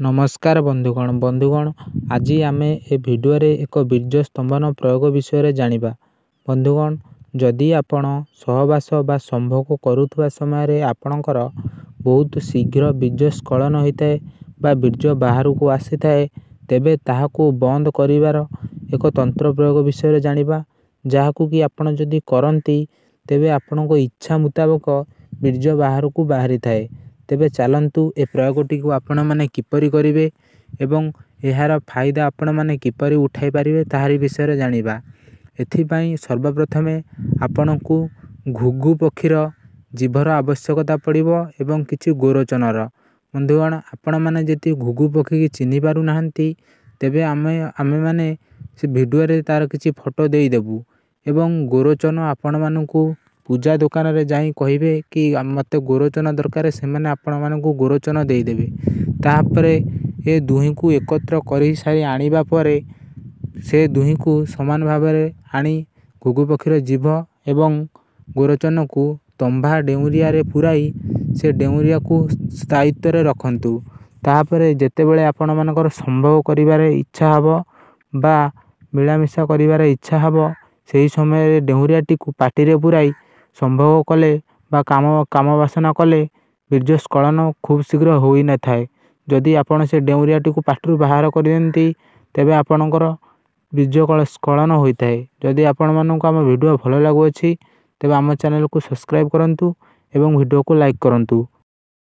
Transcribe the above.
नमस्कार बंधुगण आज आम ए भिडियो एक बीर्य स्तंभन प्रयोग विषय जानिबा। बंधुगण जदि आपण सहवास बा संभोग करुवा समय आपणकर बहुत शीघ्र बीर्य स्खलन होता है बा बीर्य बाहर को आसी थाए तेबे ताहाकू बंद करिवार एक तंत्र प्रयोग विषय जानिबा, जहाकू कि आपण जदि करंती तेबे आपनको इच्छा मुताबिक बीर्य बाहर को बाहरी थाए। तेबे चालंतु ए प्रयोगटी को आपण माने किपरि करिवे एवं एहार फायदा आपण माने किपरि उठाई पारिबे ताहारी विषय जानिबा। एथिपाई सर्वप्रथमे आपणकू घुघु पक्षीर जीभर आवश्यकता पड़िबो एवं किछि गोरोचनर। बंधुगण आपण माने जति घुघु पक्षी की चिन्हि पारु नाहंती तेबे आमे माने से भिडियो रे तार किछि फोटो देई देबु एवं गोरोचन आपण मानकू पूजा दुकान रे जाई कहिबे कि मते गोरोचन दरकार, से माने आपण मानकू गोरोचन देई देबे। तापरे ए दुही को एकत्र करी सारी आनिबा परे से दुही को समान भाव रे आनी घुघु पक्षीर जीभ एवं गोरोचन को तंबा डेउरिया रे पुराई से डेउरिया को स्थायित्व रे रखंतु। तापरे जेतेबेले आपण मानकर संभव करिवार इच्छा हबो बा मिलामिशा करिवार इच्छा हबो सेही समय रे डेउरियाटी को पाटी रे पुराई संभव कले बा काम वासना कले बीर्य स्खलन खूब शीघ्र हो न थाए। जदि आपण से डेउरियाटी को पाटरू बाहर कर दियंती तेबे आपणकर बीर्य स्खलन होता है। जदि आपण मानक आम वीडियो भल लगुअ तेबे आम चैनल को सब्सक्राइब करंतु एवं वीडियो को लाइक करंतु।